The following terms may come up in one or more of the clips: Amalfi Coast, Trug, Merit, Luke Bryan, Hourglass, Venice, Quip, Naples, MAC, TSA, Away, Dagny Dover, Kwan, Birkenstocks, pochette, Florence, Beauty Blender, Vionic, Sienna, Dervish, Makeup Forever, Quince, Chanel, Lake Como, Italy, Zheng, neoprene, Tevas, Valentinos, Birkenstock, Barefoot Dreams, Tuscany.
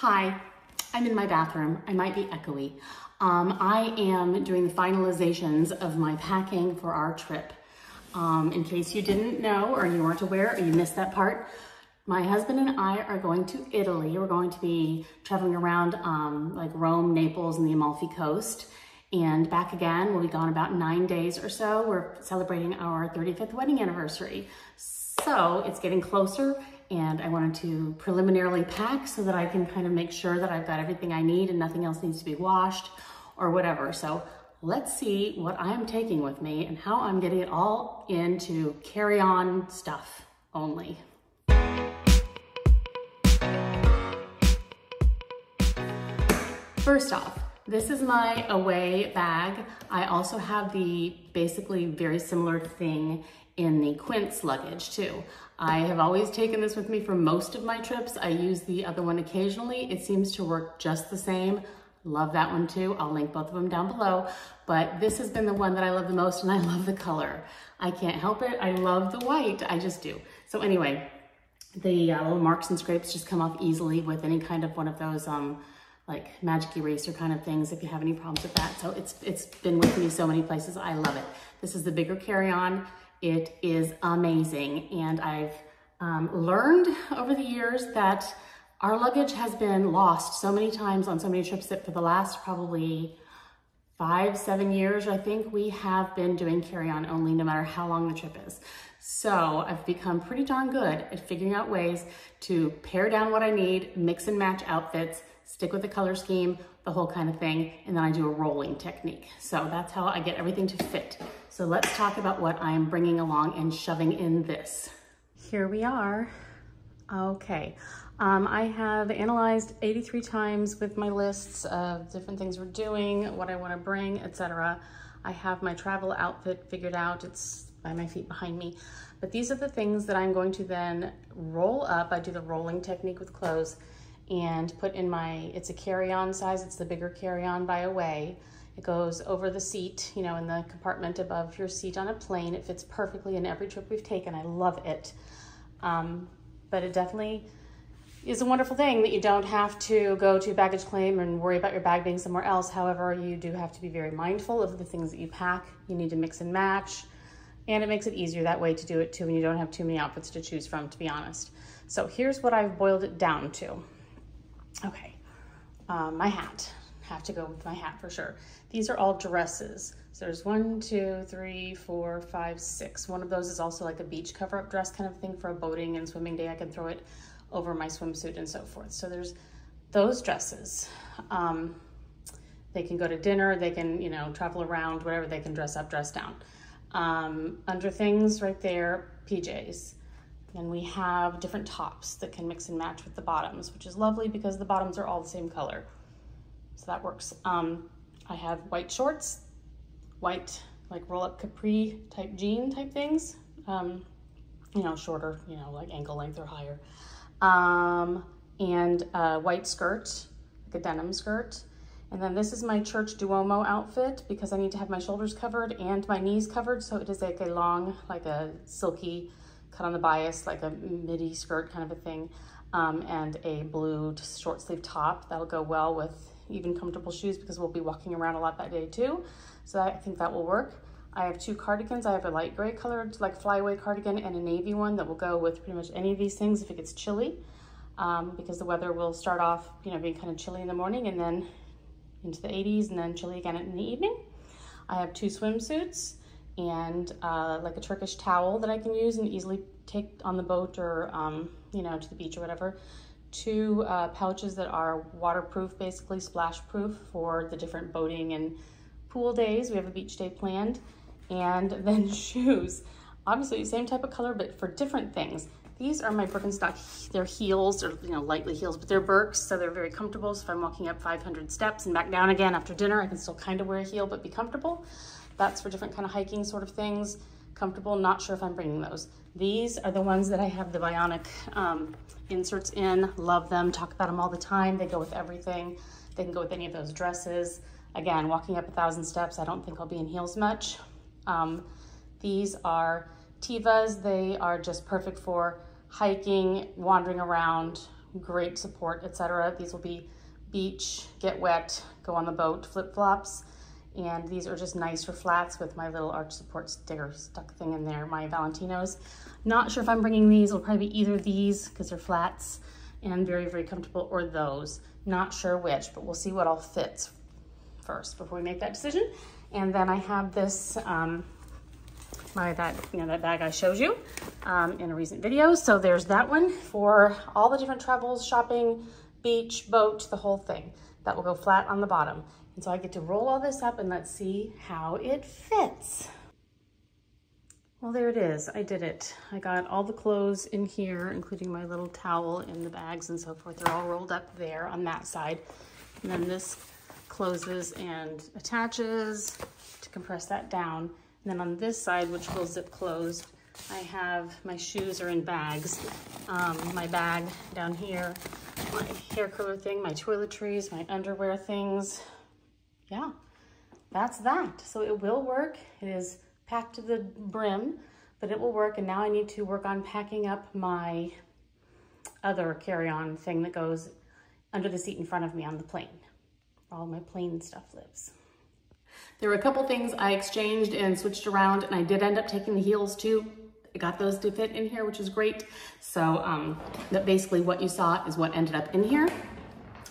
Hi, I'm in my bathroom. I might be echoey. I am doing the finalizations of my packing for our trip. In case you didn't know, or you weren't aware, or you missed that part, my husband and I are going to Italy. We're going to be traveling around like Rome, Naples, and the Amalfi Coast, and back again. We'll be gone about 9 days or so. We're celebrating our 35th wedding anniversary. So it's getting closer, and I wanted to preliminarily pack so that I can kind of make sure that I've got everything I need and nothing else needs to be washed or whatever. So let's see what I'm taking with me and how I'm getting it all into carry-on stuff only. First off, this is my Away bag. I also have the basically very similar thing in the Quince luggage too. I have always taken this with me for most of my trips. I use the other one occasionally. It seems to work just the same. Love that one too. I'll link both of them down below, but this has been the one that I love the most, and I love the color. I can't help it. I love the white. I just do. So anyway, the little marks and scrapes just come off easily with any kind of one of those like magic eraser kind of things if you have any problems with that. So it's been with me so many places. I love it. This is the bigger carry-on. It is amazing, and I've learned over the years that our luggage has been lost so many times on so many trips that for the last probably 5-7 years, I think, we have been doing carry-on only no matter how long the trip is. So I've become pretty darn good at figuring out ways to pare down what I need, mix and match outfits, stick with the color scheme, the whole kind of thing, and then I do a rolling technique. So that's how I get everything to fit. So let's talk about what I'm bringing along and shoving in this. Here we are. Okay, I have analyzed 83 times with my lists of different things we're doing, what I want to bring, etc. I have my travel outfit figured out. It's by my feet behind me. But these are the things that I'm going to then roll up. I do the rolling technique with clothes and put in my, it's a carry-on size. It's the bigger carry-on by Away. It goes over the seat, you know, in the compartment above your seat on a plane. It fits perfectly in every trip we've taken. I love it. But it definitely is a wonderful thing that you don't have to go to baggage claim and worry about your bag being somewhere else. However, you do have to be very mindful of the things that you pack. You need to mix and match, and it makes it easier that way to do it too when you don't have too many outfits to choose from, to be honest. So here's what I've boiled it down to. Okay, my hat. Have to go with my hat for sure. These are all dresses. So there's 1, 2, 3, 4, 5, 6. One of those is also like a beach cover-up dress kind of thing for a boating and swimming day. I can throw it over my swimsuit and so forth. So there's those dresses. They can go to dinner, they can, you know, travel around, whatever. They can dress up, dress down. Under things right there, PJs. And we have different tops that can mix and match with the bottoms, which is lovely because the bottoms are all the same color. So that works. I have white shorts, white like roll-up capri type jean type things, you know, shorter, you know, like ankle length or higher, and a white skirt, like a denim skirt. And then this is my church Duomo outfit because I need to have my shoulders covered and my knees covered. So it is like a long, like a silky cut on the bias, like a midi skirt kind of a thing, and a blue short sleeve top. That'll go well with even comfortable shoes because we'll be walking around a lot that day too. So I think that will work. I have two cardigans. I have a light gray colored like flyaway cardigan and a navy one that will go with pretty much any of these things if it gets chilly, because the weather will start off, you know, being kind of chilly in the morning and then into the 80s and then chilly again in the evening. I have two swimsuits and like a Turkish towel that I can use and easily take on the boat or, you know, to the beach or whatever. Two pouches that are waterproof, basically splash proof for the different boating and pool days. We have a beach day planned. And then shoes, obviously same type of color, but for different things. These are my Birkenstock, they're heels, they're, you know, lightly heels, but they're Birks, so they're very comfortable. So if I'm walking up 500 steps and back down again after dinner, I can still kind of wear a heel, but be comfortable. That's for different kind of hiking sort of things. Comfortable, not sure if I'm bringing those. These are the ones that I have the Vionic inserts in. Love them, talk about them all the time. They go with everything. They can go with any of those dresses. Again, walking up 1,000 steps, I don't think I'll be in heels much. These are Tevas. They are just perfect for hiking, wandering around, great support, etc. These will be beach, get wet, go on the boat flip-flops, and these are just nicer flats with my little arch support sticker stuck thing in there, my Valentinos. Not sure if I'm bringing these. It'll probably be either of these because they're flats and very, very comfortable, or those. Not sure which, but we'll see what all fits first before we make that decision. And then I have this, that bag I showed you in a recent video. So there's that one for all the different travels, shopping, beach, boat, the whole thing. That will go flat on the bottom. And so I get to roll all this up and let's see how it fits. Well, there it is. I did it. I got all the clothes in here, including my little towel in the bags and so forth. They're all rolled up there on that side. And then this closes and attaches to compress that down. And then on this side, which will zip close, I have my shoes are in bags. My bag down here, my hair curler thing, my toiletries, my underwear things. Yeah, that's that. So it will work. It is packed to the brim, but it will work. And now I need to work on packing up my other carry-on thing that goes under the seat in front of me on the plane. All my plane stuff lives. There were a couple things I exchanged and switched around, and I did end up taking the heels too. I got those to fit in here, which is great. So that basically what you saw is what ended up in here.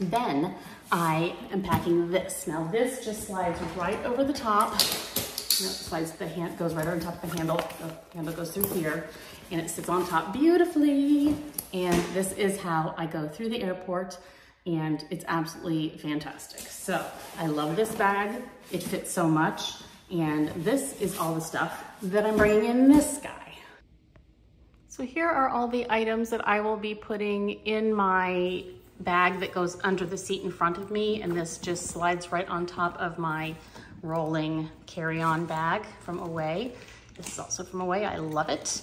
Then I am packing this. Now this just slides right over the top. You know, goes right over the top of the handle. The handle goes through here and it sits on top beautifully. And this is how I go through the airport, and it's absolutely fantastic. So I love this bag. It fits so much. And this is all the stuff that I'm bringing in this guy. So here are all the items that I will be putting in my bag that goes under the seat in front of me, and this just slides right on top of my rolling carry-on bag from Away. This is also from Away. I love it.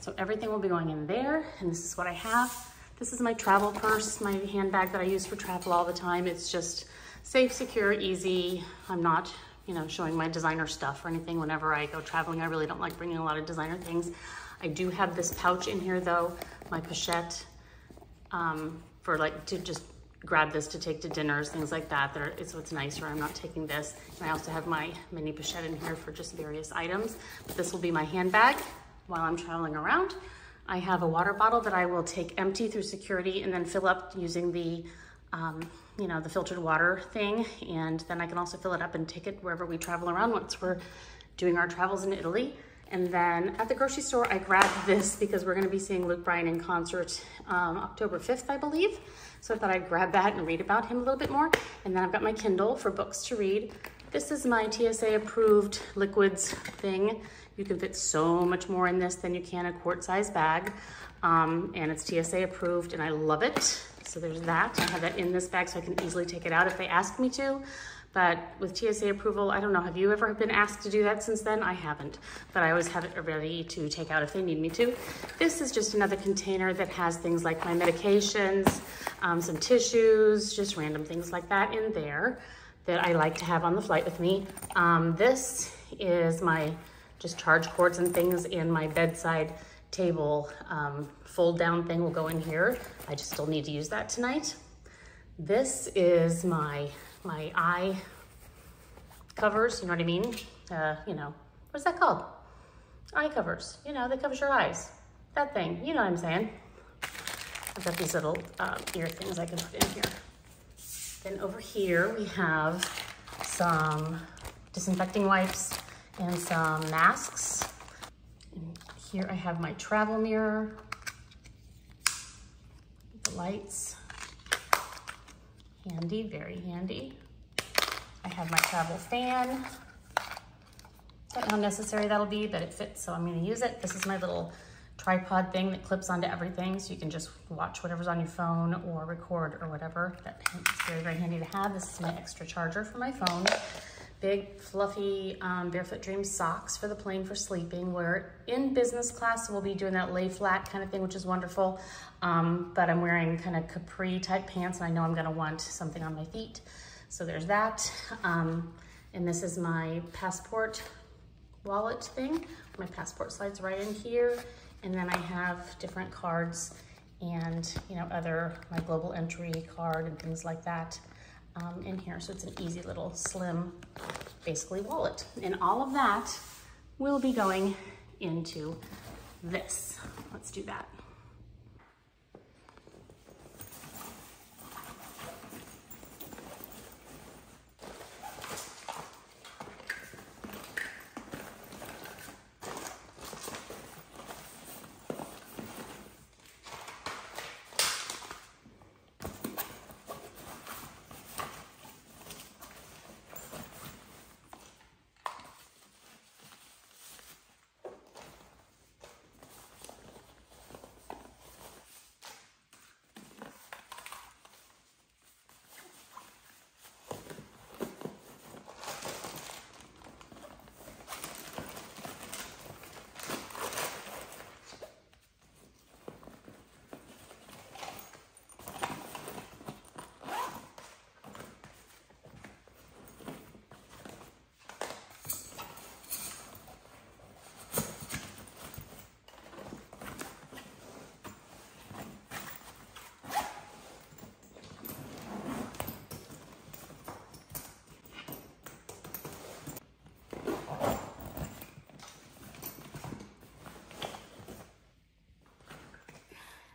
So everything will be going in there, and this is what I have. This is my travel purse, my handbag that I use for travel all the time. It's just safe, secure, easy. I'm not, showing my designer stuff or anything whenever I go traveling. I really don't like bringing a lot of designer things. I do have this pouch in here though, my pochette, to just grab this to take to dinners, things like that. So it's nicer. I'm not taking this. And I also have my mini pochette in here for just various items. But this will be my handbag while I'm traveling around. I have a water bottle that I will take empty through security and then fill up using the, the filtered water thing. And then I can also fill it up and take it wherever we travel around once we're doing our travels in Italy. And then at the grocery store, I grabbed this because we're gonna be seeing Luke Bryan in concert October 5th, I believe. So I thought I'd grab that and read about him a little bit more. And then I've got my Kindle for books to read. This is my TSA approved liquids thing. You can fit so much more in this than you can a quart size bag. And it's TSA approved and I love it. So there's that. I have that in this bag so I can easily take it out if they ask me to. But with TSA approval, I don't know, have you ever been asked to do that since then? I haven't, but I always have it ready to take out if they need me to. This is just another container that has things like my medications, some tissues, just random things like that in there that I like to have on the flight with me. This is my just charge cords and things in my bedside table fold down thing will go in here. I just still need to use that tonight. This is my eye covers, what's that called? Eye covers, that covers your eyes. That thing, you know what I'm saying? I've got these little ear things I can put in here. Then over here we have some disinfecting wipes and some masks. And here I have my travel mirror, the lights. Handy, very handy. I have my travel fan. Don't know how necessary that'll be, but it fits, so I'm gonna use it. This is my little tripod thing that clips onto everything, so you can just watch whatever's on your phone or record or whatever. That's very, very handy to have. This is my extra charger for my phone. Big, fluffy Barefoot Dreams socks for the plane for sleeping. We're in business class, so we'll be doing that lay flat kind of thing, which is wonderful. But I'm wearing kind of capri type pants, and I know I'm gonna want something on my feet. So there's that. And this is my passport wallet thing. My passport slides right in here. And then I have different cards and other, my global entry card and things like that in here. So it's an easy little slim, basically wallet. And all of that will be going into this. Let's do that.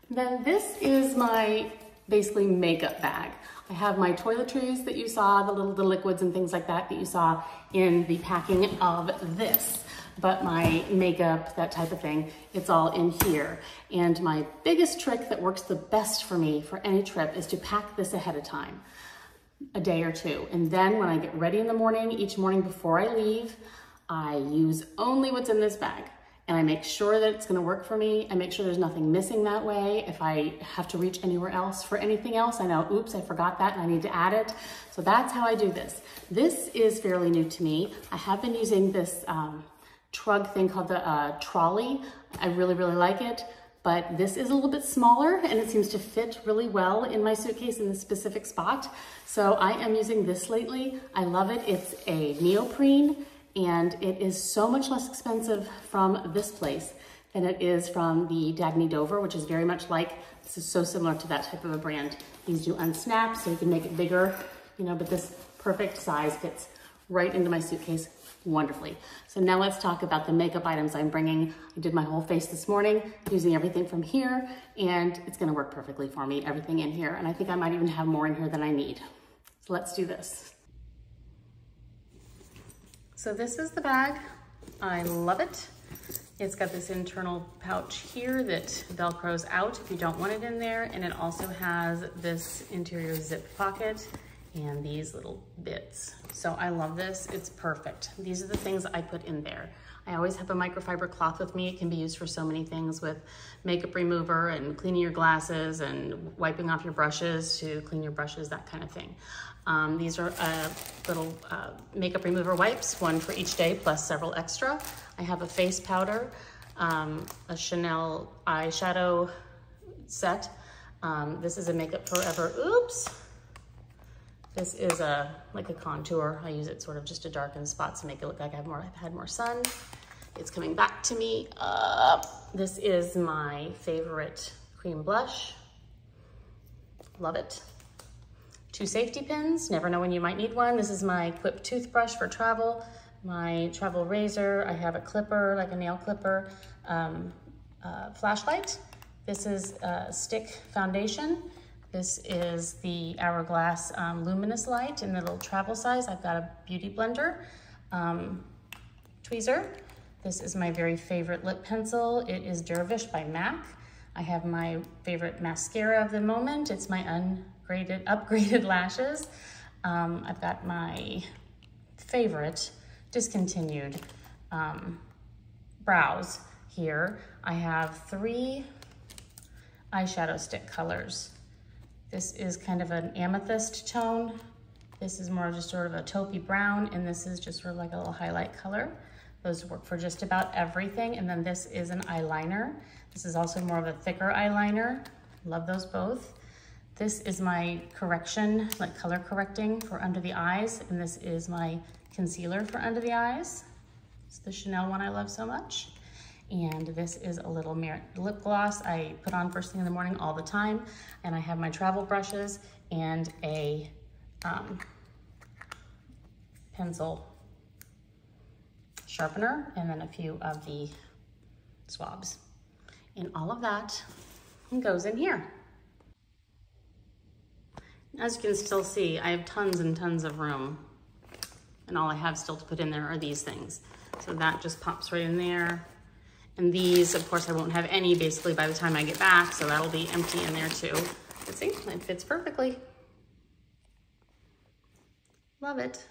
Then this is my basically makeup bag. I have my toiletries that you saw, the liquids and things like that you saw in the packing of this. But my makeup, that type of thing, it's all in here. And my biggest trick that works the best for me for any trip is to pack this ahead of time, a day or two. And then when I get ready in the morning, each morning before I leave, I use only what's in this bag. And I make sure that it's gonna work for me. I make sure there's nothing missing that way. If I have to reach anywhere else for anything else, I know, oops, I forgot that and I need to add it. So that's how I do this. This is fairly new to me. I have been using this Trug thing called the trolley. I really, really like it, but this is a little bit smaller and it seems to fit really well in my suitcase in this specific spot. So I am using this lately. I love it. It's a neoprene. And it is so much less expensive from this place than it is from the Dagny Dover, which is very much like, this is so similar to that type of a brand. These do unsnap, so you can make it bigger, but this perfect size fits right into my suitcase wonderfully. So now let's talk about the makeup items I'm bringing. I did my whole face this morning using everything from here, and it's gonna work perfectly for me, everything in here. And I think I might even have more in here than I need. So let's do this. So this is the bag. I love it. It's got this internal pouch here that Velcros out if you don't want it in there. And it also has this interior zip pocket and these little bits. So I love this. It's perfect. These are the things I put in there. I always have a microfiber cloth with me. It can be used for so many things, with makeup remover and cleaning your glasses and wiping off your brushes to clean your brushes, that kind of thing. These are little makeup remover wipes, one for each day plus several extra. I have a face powder, a Chanel eyeshadow set. This is a Makeup Forever, oops. This is like a contour. I use it sort of just to darken spots to make it look like I've had more sun. It's coming back to me. This is my favorite cream blush. Love it. 2 safety pins, never know when you might need one. This is my Quip toothbrush for travel, my travel razor. I have a clipper, like a nail clipper, flashlight. This is a stick foundation. This is the Hourglass luminous light in the little travel size. I've got a Beauty Blender tweezer. This is my very favorite lip pencil. It is Dervish by MAC. I have my favorite mascara of the moment. It's my upgraded lashes. I've got my favorite discontinued brows here. I have 3 eyeshadow stick colors. This is kind of an amethyst tone. This is more just sort of a taupey brown, and this is just sort of like a little highlight color. Those work for just about everything. And then this is an eyeliner. This is also more of a thicker eyeliner. Love those both. This is my correction, like color correcting for under the eyes. And this is my concealer for under the eyes. It's the Chanel one I love so much. And this is a little Merit lip gloss I put on first thing in the morning all the time. And I have my travel brushes and a pencil sharpener, and then a few of the swabs. And all of that goes in here. As you can still see, I have tons and tons of room. And all I have still to put in there are these things. So that just pops right in there. And these, of course, I won't have any basically by the time I get back, so that'll be empty in there too. But see, it fits perfectly. Love it.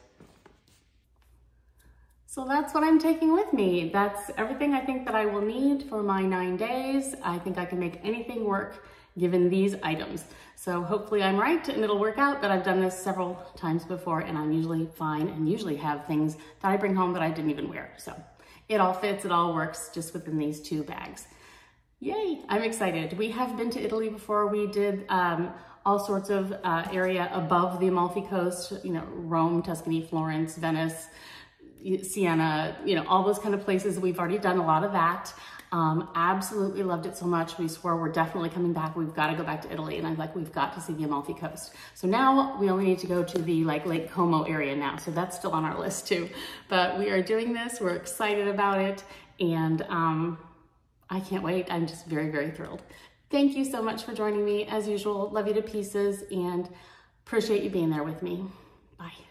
So that's what I'm taking with me. That's everything I think that I will need for my 9 days. I think I can make anything work given these items. So hopefully I'm right and it'll work out, that I've done this several times before and I'm usually fine and usually have things that I bring home that I didn't even wear. So it all fits, it all works just within these two bags. Yay, I'm excited. We have been to Italy before. We did all sorts of area above the Amalfi Coast, you know, Rome, Tuscany, Florence, Venice, Sienna, you know, all those kind of places. We've already done a lot of that. Absolutely loved it so much. We swore we're definitely coming back. We've got to go back to Italy. And I'm like, we've got to see the Amalfi Coast. So now we only need to go to the like Lake Como area now. So that's still on our list too, but we are doing this. We're excited about it. And I can't wait. I'm just very, very thrilled. Thank you so much for joining me as usual. Love you to pieces and appreciate you being there with me. Bye.